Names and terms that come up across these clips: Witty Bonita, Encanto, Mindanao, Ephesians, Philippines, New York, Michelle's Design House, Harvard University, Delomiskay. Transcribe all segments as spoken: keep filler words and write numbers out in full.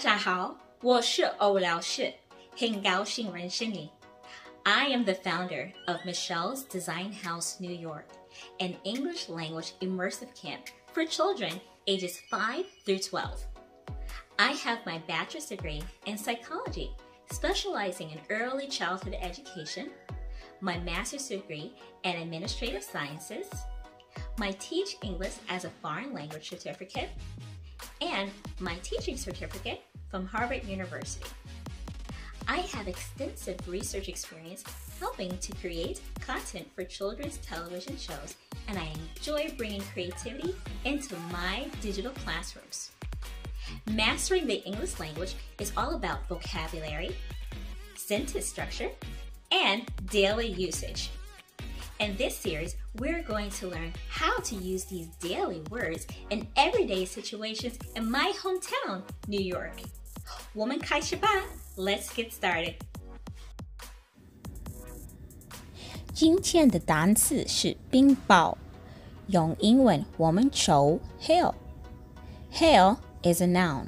大家好，我是欧老师，很高兴认识你。I am the founder of Michelle's Design House, New York, an English language immersive camp for children ages five through twelve. I have my bachelor's degree in psychology, specializing in early childhood education, my master's degree in administrative sciences, my Teach English as a Foreign Language certificate, and my teaching certificate from Harvard University. I have extensive research experience helping to create content for children's television shows, and I enjoy bringing creativity into my digital classrooms. Mastering the English language is all about vocabulary, sentence structure, and daily usage. In this series, we're going to learn how to use these daily words in everyday situations in my hometown, New York. 我们开始吧 Let's get started. 今天的单词是冰雹。用英文我们说 hail. Hail is a noun.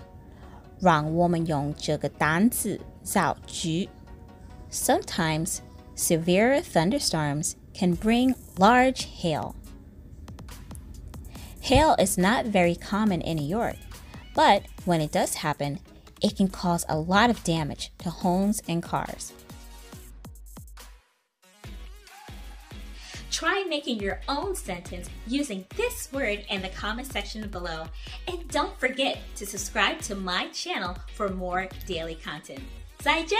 让我们用这个单词造句。Sometimes severe thunderstorms can bring large hail. Hail is not very common in New York, but when it does happen, it can cause a lot of damage to homes and cars. Try making your own sentence using this word in the comment section below, and don't forget to subscribe to my channel for more daily content. 再见!